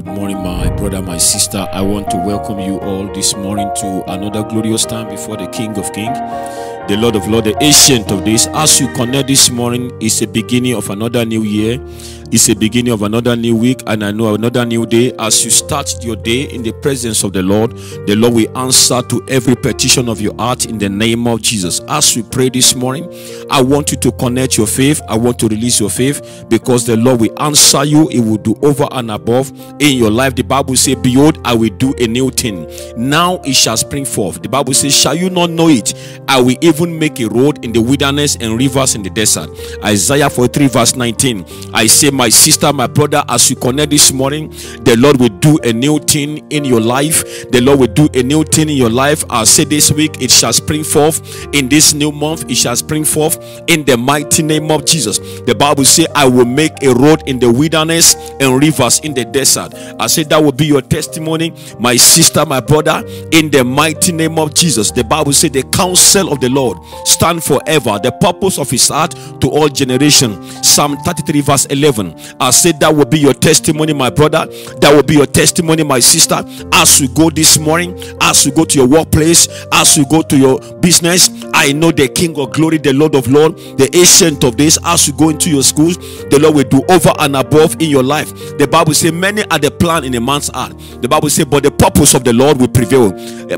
Good morning, my brother, my sister. I want to welcome you all this morning to another glorious time before the King of Kings, the Lord of Lords, the Ancient of Days. As you connect this morning, it's a beginning of another new year. It's a beginning of another new week, and I know another new day. As you start your day in the presence of the Lord will answer to every petition of your heart in the name of Jesus. As we pray this morning, I want you to connect your faith. I want to release your faith because the Lord will answer you. He will do over and above in your life. The Bible says, behold, I will do a new thing. Now it shall spring forth. The Bible says, shall you not know it? I will even make a road in the wilderness and rivers in the desert. Isaiah 43 verse 19. I say, my sister, my brother, as you connect this morning, the Lord will do a new thing in your life. The Lord will do a new thing in your life. I say this week, it shall spring forth. In this new month, it shall spring forth in the mighty name of Jesus. The Bible says, I will make a road in the wilderness and rivers in the desert. I said that will be your testimony, my sister, my brother, in the mighty name of Jesus. The Bible says, the counsel of the Lord stand forever, the purpose of his heart to all generations. Psalm 33 verse 11. I said that will be your testimony, my brother. That will be your testimony, my sister. As you go this morning, as you go to your workplace, as you go to your business, I know the King of Glory, the Lord of Lords, the Ancient of Days. As you go into your schools, the Lord will do over and above in your life. The Bible says, many are the plan in a man's heart. The Bible says, but the purpose of the Lord will prevail.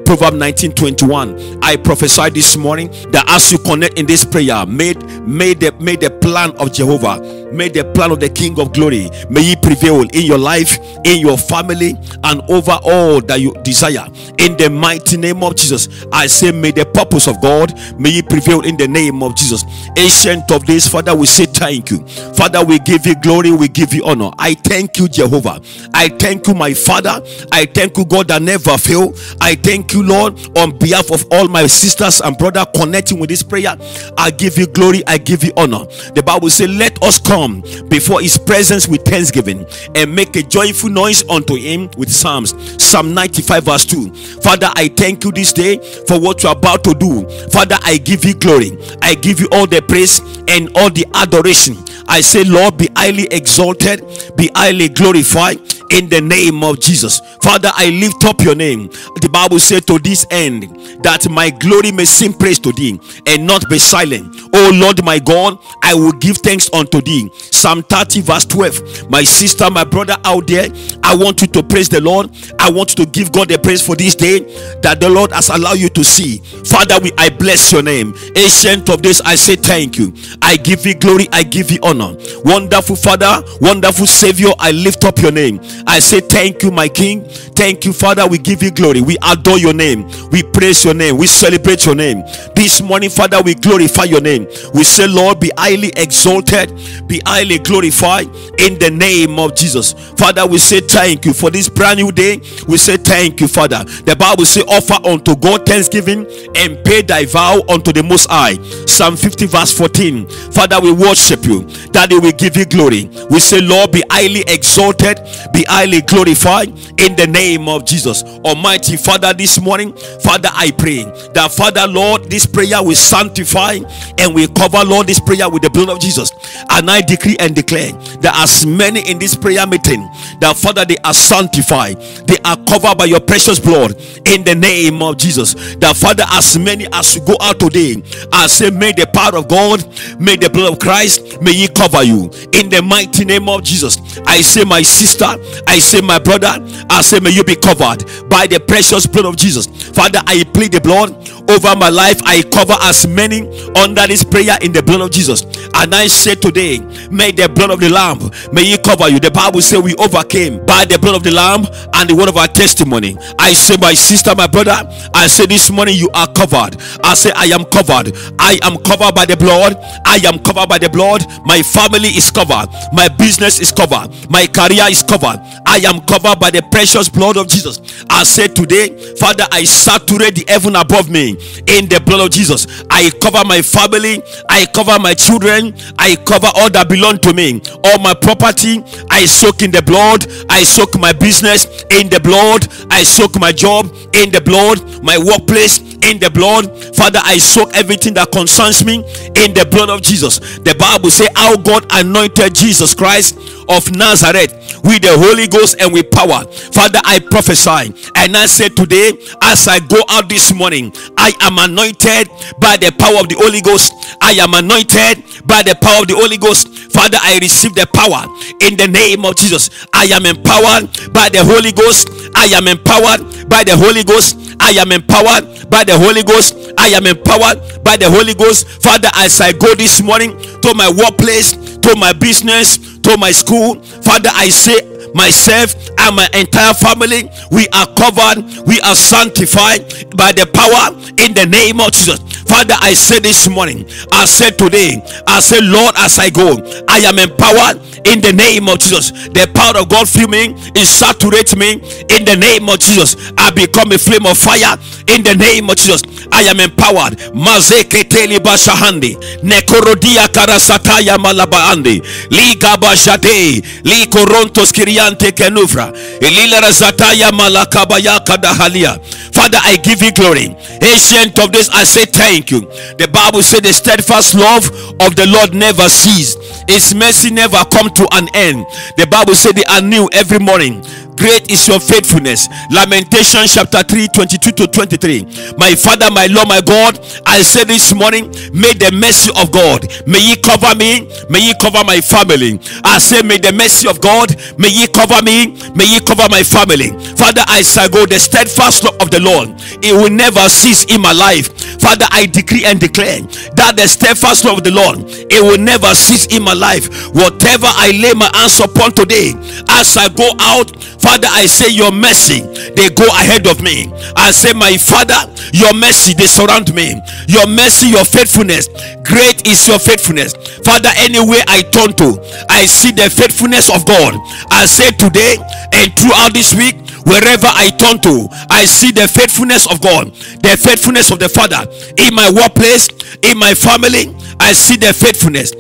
Proverbs 19:21. I prophesy this morning that as you connect in this prayer, may the plan of Jehovah, may the plan of the King of Glory, may he prevail in your life, in your family, and over all that you desire in the mighty name of Jesus. I say, may the purpose of God, may he prevail in the name of Jesus. Ancient of Days, Father, we say thank you. Father, we give you glory, we give you honor. I thank you, Jehovah. I thank you, my Father. I thank you, God, that never fail. I thank you, Lord, on behalf of all my sisters and brother connecting with this prayer. I give you glory, I give you honor. The Bible says, let us come before his presence with thanksgiving and make a joyful noise unto him with psalms. Psalm 95 verse 2. Father, I thank you this day for what you are about to do. Father, I give you glory, I give you all the praise and all the adoration. I say, Lord, be highly exalted, be highly glorified in the name of Jesus. Father, I lift up your name. The Bible says, to this end, that my glory may sing praise to thee and not be silent. Oh Lord my God, I will give thanks unto thee. Psalm 30 verse 12. My sister, my brother out there, I want you to praise the Lord. I want you to give God the praise for this day that the Lord has allowed you to see. Father, I bless your name. Ancient of Days, I say thank you. I give you glory, I give you honor. Wonderful Father, wonderful Savior, I lift up your name. I say thank you, my King. Thank you, Father. We give you glory, we adore your name, we praise your name, we celebrate your name this morning. Father, we glorify your name. We say, Lord, be highly exalted, be highly glorified in the name of Jesus. Father, we say thank you for this brand new day. We say thank you, Father. The Bible says, offer unto God thanksgiving and pay thy vow unto the Most High. Psalm 50 verse 14. Father, we worship you, that they will give you glory. We say, Lord, be highly exalted, be highly glorified in the name of Jesus. Almighty Father, this morning, Father, I pray that, Father, Lord, this prayer will sanctify and we cover, Lord, this prayer with the blood of Jesus. And I decree and declare that as many in this prayer meeting, that, Father, they are sanctified, they are covered by your precious blood in the name of Jesus. That, Father, as many as you go out today, I say, may the power of God, may the blood of Christ, may he cover you in the mighty name of Jesus. I say, my sister, I say, my brother, I say, may you be covered by the precious blood of Jesus. Father, I plead the blood over my life. I cover as many under this prayer in the blood of Jesus. And I say today, may the blood of the Lamb, may he cover you. The Bible says, we overcame by the blood of the Lamb and the word of our testimony. I say, my sister, my brother, I say this morning, you are covered. I say, I am covered. I am covered by the blood. I am covered by the blood. My family is covered. My business is covered. My career is covered. I am covered by the precious blood of Jesus. I say today, Father, I saturate the heaven above me in the blood of Jesus. I cover my family, I cover my children, I cover all that belong to me, all my property. I soak in the blood. I soak my business in the blood. I soak my job in the blood, my workplace in the blood. Father, I soak everything that concerns me in the blood of Jesus. The Bible says how God anointed Jesus Christ of Nazareth with the Holy Ghost and with power. Father, I prophesy and I say today, as I go out this morning, I am anointed by the power of the Holy Ghost. I am anointed by the power of the Holy Ghost. Father, I receive the power in the name of Jesus. I am empowered by the Holy Ghost. I am empowered by the Holy Ghost. I am empowered by the Holy Ghost. I am empowered by the Holy Ghost. Father, as I go this morning to my workplace, to my business, to my school, Father, I say myself and my entire family, we are covered, we are sanctified by the power in the name of Jesus. Father, I say this morning, I say today, I say, Lord, as I go, I am empowered in the name of Jesus. The power of God fill me, it saturates me in the name of Jesus. I become a flame of fire in the name of Jesus. I am empowered. Mazeketeli bashahandi nekorodia karasataya malabaandi liga bashade likorontos kiriante kenufra elila razataya malakabaya kadahalia. Father, I give you glory. Ancient of this, I say thank you. The Bible says the steadfast love of the Lord never ceases. His mercy never come to an end. The Bible says they are new every morning. Great is your faithfulness. Lamentation chapter 3, 22 to 23. My Father, my Lord, my God, I say this morning, may the mercy of God, may ye cover me, may ye cover my family. I say, may the mercy of God, may ye cover me, may ye cover my family. Father, I say, go the steadfast love of the Lord, it will never cease in my life. Father, I decree and declare that the steadfast love of the Lord, it will never cease in my life. Whatever I lay my hands upon today, as I go out, Father, I say your mercy, they go ahead of me. I say, my Father, your mercy, they surround me. Your mercy, your faithfulness, great is your faithfulness. Father, anywhere I turn to, I see the faithfulness of God. I say today and throughout this week, wherever I turn to, I see the faithfulness of God, the faithfulness of the Father. In my workplace, in my family, I see the faithfulness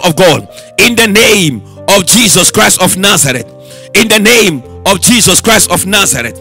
of God. In the name of Jesus Christ of Nazareth. In the name of Jesus Christ of Nazareth.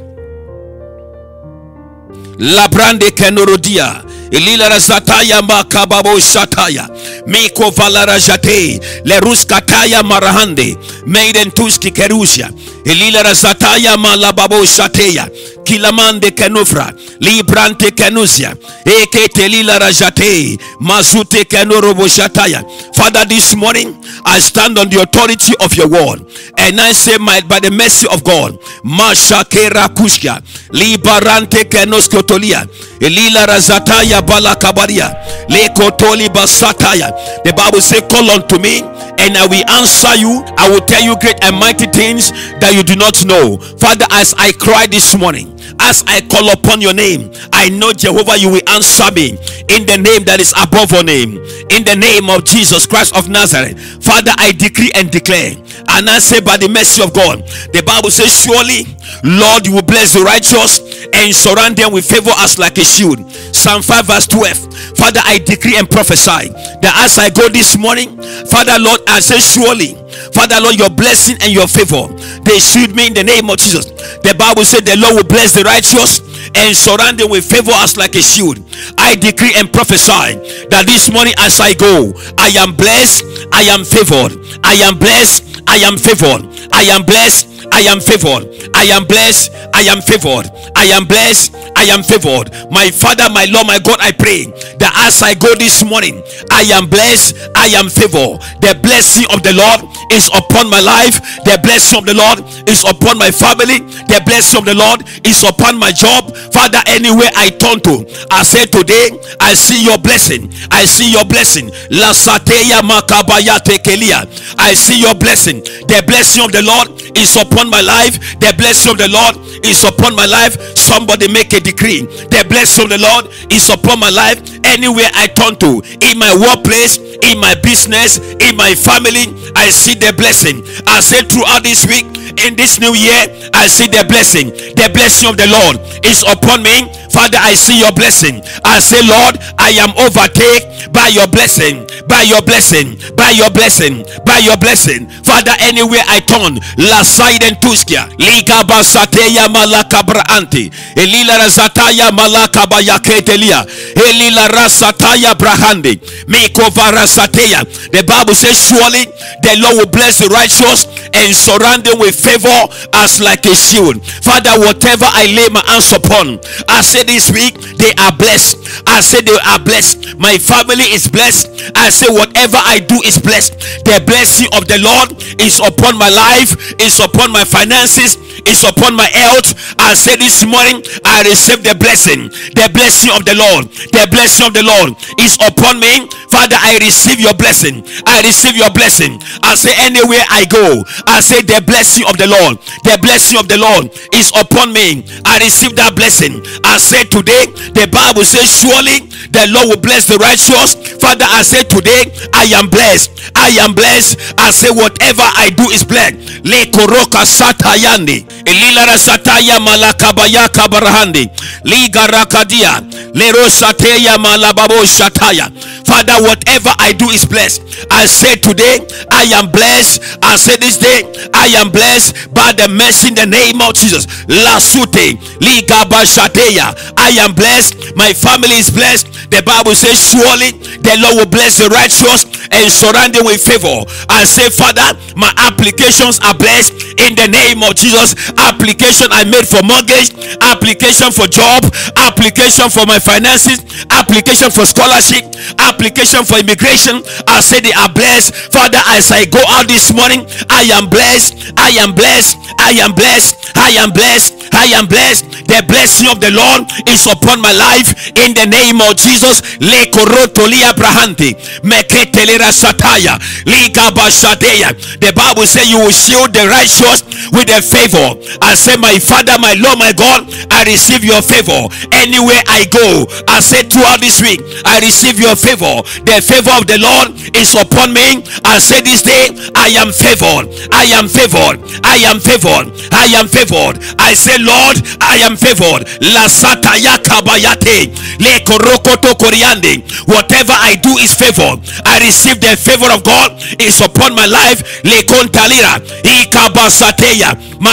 Labrande kenorodia elila razataya makababo shataya miko valara jate leruskataya marahande meiden tuski kerusia elila razataya malababo shateya kilamande kenufra librante kenusia ekete lila rajate mazute kenorobo shataya. Father, this morning I stand on the authority of your word and I say, by the mercy of God, mashakera kushka libarante kenoskotolia elila razataya balakabaria lekotoli basataya. The Bible says, call unto me and I will answer you. I will tell you great and mighty things that you do not know. Father, as I cry this morning, as I call upon your name, I know, Jehovah, you will answer me in the name that is above your name, in the name of Jesus Christ of Nazareth. Father, I decree and declare and I say, by the mercy of God, the Bible says, surely, Lord, you will bless the righteous and surround them with favor as like a shield. Psalm 5 verse 12. Father, I decree and prophesy that as I go this morning, Father, Lord, I say, surely, Father, Lord, your blessing and your favor, they shield me in the name of Jesus. The Bible said the Lord will bless the righteous and surround them with favor as like a shield. I decree and prophesy that this morning as I go, I am blessed, I am favored, I am blessed, I am favored, I am blessed, I am favored, I am blessed, I am favored, I am blessed, I am favored. My Father, my Lord, my God, I pray that as I go this morning, I am blessed, I am favored. The blessing of the Lord is upon my life. The blessing of the Lord is upon my family. The blessing of the Lord is upon my job. Father, anywhere I turn to, I say today, I see your blessing, I see your blessing. La sateya makabaya tekelia, I see your blessing. The blessing of the Lord is upon my life. The blessing of the Lord is upon my life. Somebody make a decree. The blessing of the Lord is upon my life. Anywhere I turn to, in my workplace, in my business, in my family, I see the blessing. I say throughout this week, in this new year, I see the blessing. The blessing of the Lord is upon me. Father, I see your blessing. I say, Lord, I am overtaken by your blessing, by your blessing, by your blessing, by your blessing. Father, anywhere I turn, la side and tuskia, lika basateya malakabra anti, elila razataya malakabayaketelia, elila rasataya brahandi, mikovara sateya. The Bible says, surely the Lord will bless the righteous and surround them with favor as like a shield. Father, whatever I lay my hands upon, I say this week, they are blessed. I say they are blessed. My family is blessed. I say whatever I do is blessed. The blessing of the Lord is upon my life, is upon my finances, is upon my health. I say this morning, I receive the blessing. The blessing of the Lord. The blessing of the Lord is upon me. Father, I receive your blessing. I receive your blessing. I say anywhere I go, I say the blessing of the Lord. The blessing of the Lord is upon me. I receive that blessing. I say today, the Bible says, surely the Lord will bless the righteous. Father, I say today, I am blessed. I am blessed. I say whatever I do is blessed. Le koroka satayandi. Elila rasataya malakabaya kabarahandi. Liga rakadia. Lero sataya malababo shataya. Father, whatever I do is blessed. I say today, I am blessed. I say this day, I am blessed by the mercy in the name of Jesus. Lasute, liga bashateya. I am blessed. My family is blessed. The Bible says, surely the Lord will bless the righteous and surround them with favor. I say, Father, my applications are blessed in the name of Jesus. Application I made for mortgage, application for job, application for my finances, application for scholarship, application for immigration. I say they are blessed. Father, as I go out this morning, I am blessed. I am blessed. I am blessed. I am blessed. I am blessed. The blessing of the Lord is upon my life in the name of Jesus. Le korotolia brahante meketelera sataya liga bashadeya. The Bible says you will shield the righteous with a favor. I say, my Father, my Lord, my God, I receive your favor anywhere I go. I say throughout this week, I receive your favor. The favor of the Lord is upon me. I say this day, I am favored. I am favored. I am favored. I am favored. I say, Lord, I am favored. La sataya kabayate le korokoto koriande. Whatever I do is favor. I receive the favor of God is upon my life. Le kontalira ikabasateya.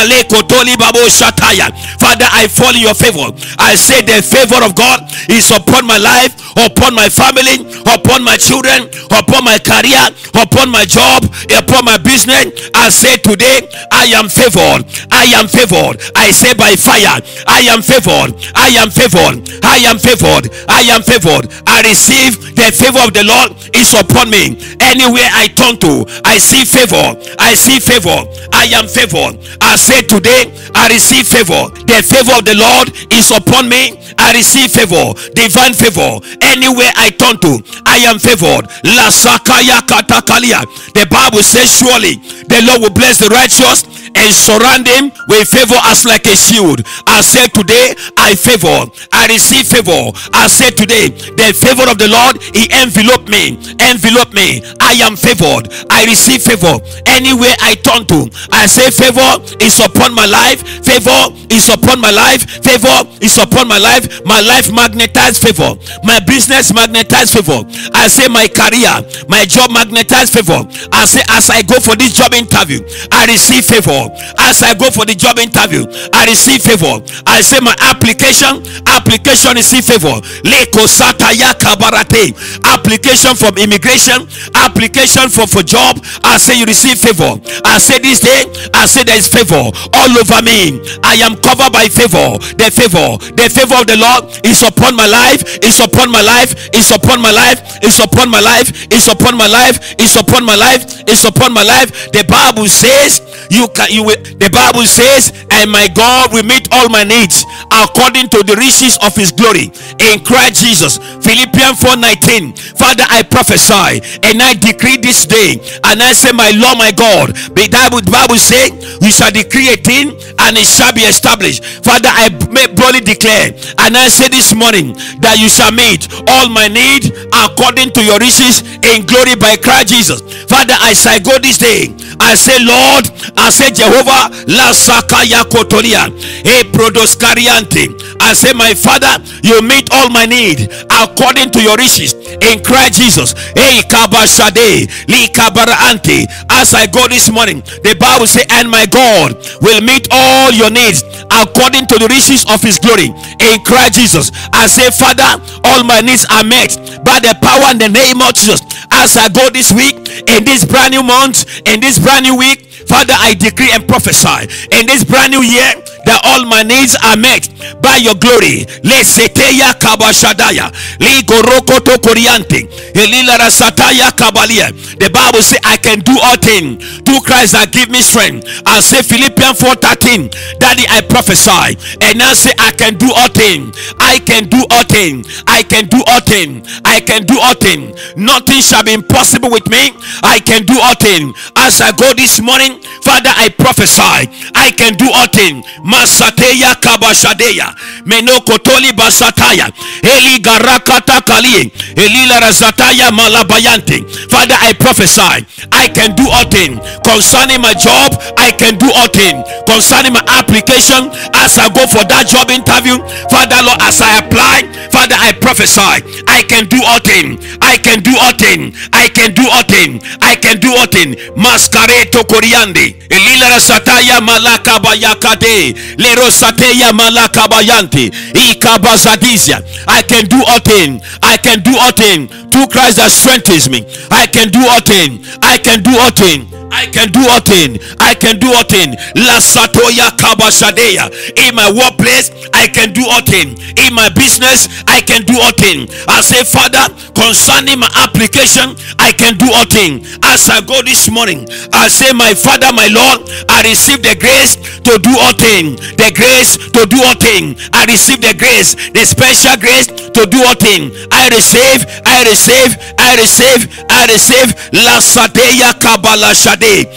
Father, I fall in your favor. I say the favor of God is upon my life, upon my family, upon my children, upon my career, upon my job, upon my business. I say today, I am favored. I am favored. I say by fire, I am favored. I am favored. I am favored. I am favored. I receive the favor of the Lord is upon me. Anywhere I turn to, I see favor. I see favor. I am favored. I say today, I receive favor. The favor of the Lord is upon me. I receive favor, divine favor. Anywhere I turn to, I am favored. La sakaya katakalia. The Bible says, surely the Lord will bless the righteous and surround him with favor as like a shield. I say today, I favor. I receive favor. I say today, the favor of the Lord, he enveloped me. Envelop me. I am favored. I receive favor. Anywhere I turn to, I say favor is upon my life. Favor is upon my life. Favor is upon my life. My life magnetized favor. My business magnetized favor. I say my career, my job magnetized favor. I say as I go for this job interview, I receive favor. As I go for the job interview, I receive favor. I say my application receive favor. Application from immigration, application for job. I say you receive favor. I say this day, I say there is favor all over me. I am covered by favor. The favor of the Lord is upon my life. Is upon my life. Is upon my life. Is upon my life. Is upon my life. Is upon my life. Is upon my life. The Bible says you can. The Bible says, and my God will meet all my needs according to the riches of his glory in Christ Jesus. Philippians 4:19. Father, I prophesy and I decree this day, and I say, my Lord, my God, the Bible says, you shall decree a thing and it shall be established. Father, I boldly declare and I say this morning that you shall meet all my need according to your riches in glory by Christ Jesus. Father, as I go this day, I say, Lord, I say, Jehovah, la sakaya kotoria, hey prodos kariante. I say, my Father, you meet all my need according to your riches in Christ Jesus. Hey kabashade, li kabarante. As I go this morning, the Bible say, and my God will meet all your needs according to the riches of his glory in Christ Jesus. I say, Father, all my needs are met by the power in the name of Jesus. As I go this week, in this brand new month, in this brand new week, Father, I decree and prophesy in this brand new year that all my needs are met by your glory. The Bible says, I can do all things through Christ that give me strength. I say Philippians 4:13, Daddy, I prophesy and I say, I can do all things. I can do all things. I can do all things. I can do all things. Nothing shall be impossible with me. I can do all things. As I go this morning, Father, I prophesy I can do all things. Masateya kabashadeya menokotoli basataya eli garakata kali eli larazataya malabayante. Father, I prophesy I can do all things concerning my job. I can do all things concerning my application. As I go for that job interview, Father Lord, as I apply, Father, I prophesy I can do all things. I can do all things. I can do all things. I can do all things. Mascareto koriande elila rasataya malaka bayakade lero sataya malaka bayanti ikabazadisia. I can do all things. I can do all things through Christ that strengthens me. I can do all things. I can do all things. I can do all things. I can do all things. La satoya kabashadeya. In my workplace, I can do all things. In my business, I can do all things. I say, Father, concerning my application, I can do all things. As I go this morning, I say, my Father, my Lord, I receive the grace to do all things. The grace to do all things. I receive the grace, the special grace to do all things. I receive, I receive, I receive, I receive. La satoya kabala shade. The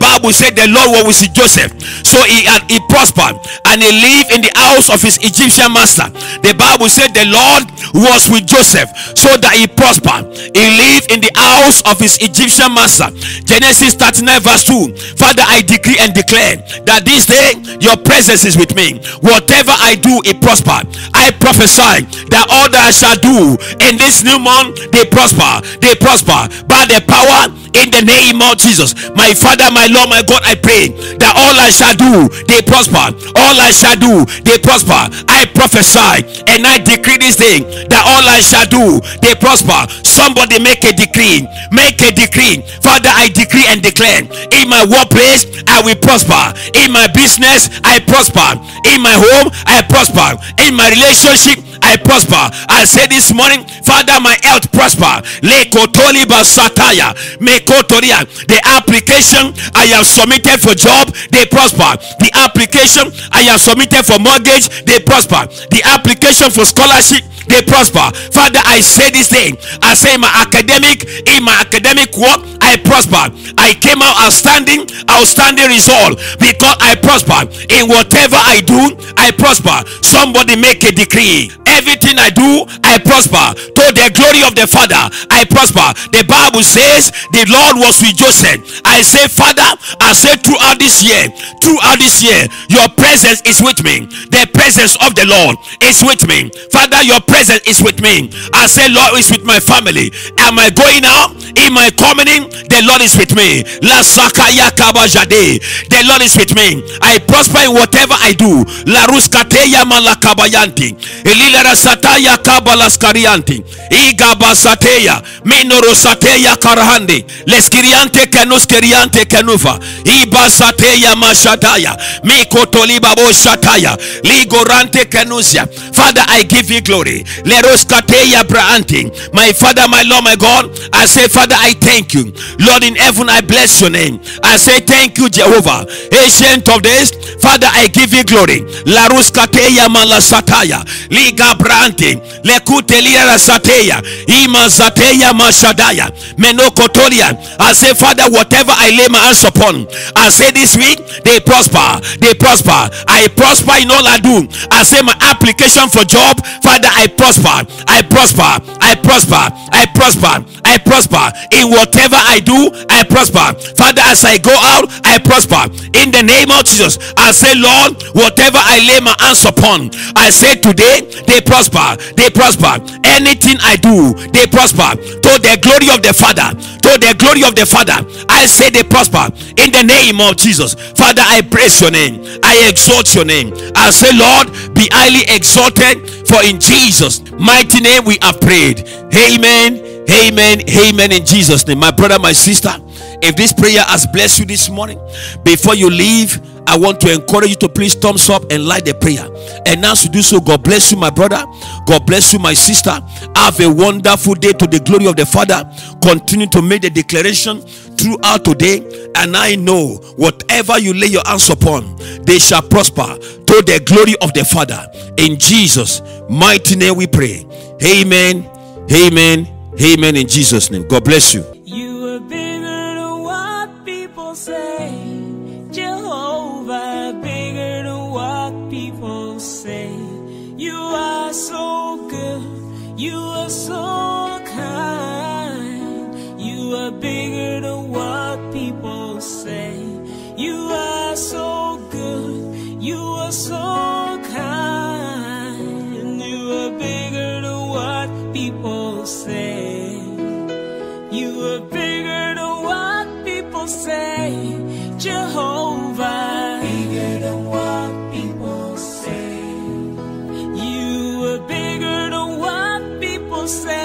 Bible said the Lord was with Joseph, so he prospered and he lived in the house of his Egyptian master. The Bible said the Lord was with Joseph, so that he prospered. He lived in the house of his Egyptian master. Genesis 39:2. Father, I decree and declare that this day your presence is with me. Whatever I do, it prosper. I prophesy that all that I shall do in this new month, they prosper. They prosper by the power in the name of Jesus. My Father, my Lord, my God, I pray that all I shall do, they prosper. All I shall do, they prosper. I prophesy and I decree this thing that all I shall do, they prosper. Somebody make a decree. Make a decree. Father, I decree and declare, in my workplace, I will prosper. In my business, I prosper. In my home, I prosper. In my relationship, I prosper. I say this morning, Father, my health prosper. Lekotoli basataya. The application I have submitted for job, they prosper. The application I have submitted for mortgage, they prosper. The application for scholarship, they prosper. Father, I say this thing. I say in my academic work, I prosper. I came out outstanding result because I prosper. In whatever I do, I prosper. Somebody make a decree. Everything I do, I prosper. To the glory of the Father, I prosper. The Bible says the Lord was with Joseph. I say, Father, I say throughout this year, your presence is with me. The presence of the Lord is with me. Father, your presence is with me. I say, Lord is with my family. Am I going out? Am I coming in? The Lord is with me. La sakaya kabajade. The Lord is with me. I prosper in whatever I do. La ruskateya malakabayanti. Elila rasataya kabalaskarianti. Igabasateya minorosateya karahandi. Leskiriante kenoskiriante kenuva. Ibasateya mashataya. Mikotolibabo shataya. Ligorante kenusia. Father, I give you glory. Leroskateya braanti. My Father, my Lord, my God, I say, Father, I thank you. Lord in heaven, I bless your name. I say thank you, Jehovah, Ancient of days. Father, I give you glory. La ruskateya malasataya liga brante lekutelia rasataya imazateya mashadaya menokotolia. I say, Father, whatever I lay my hands upon, I say this week, they prosper. They prosper. I prosper in all I do. I say my application application for job. Father, I prosper, I prosper, I prosper, I prosper, I prosper. In whatever I do, I prosper. Father, as I go out, I prosper. In the name of Jesus, I say, Lord, whatever I lay my hands upon, I say today, they prosper, they prosper. Anything I do, they prosper. To the glory of the Father, to the glory of the Father, I say they prosper. In the name of Jesus, Father, I praise your name, I exalt your name. I say, Lord, be highly exalted, for in Jesus' mighty name we have prayed. Amen, amen, amen, in Jesus' name. My brother, my sister, if this prayer has blessed you this morning, before you leave, I want to encourage you to please thumbs up and like the prayer. And as you do so, God bless you, my brother. God bless you, my sister. Have a wonderful day to the glory of the Father. Continue to make the declaration throughout today. And I know whatever you lay your hands upon, they shall prosper to the glory of the Father. In Jesus' mighty name we pray. Amen. Amen. Amen. In Jesus' name. God bless you. You have been on what people say. You are so good, you are so kind, you are bigger than what people say. You are so good, you are so kind, you are bigger than what people say. You are bigger than what people say, Jehovah, bigger than what people say. Bigger than what people say.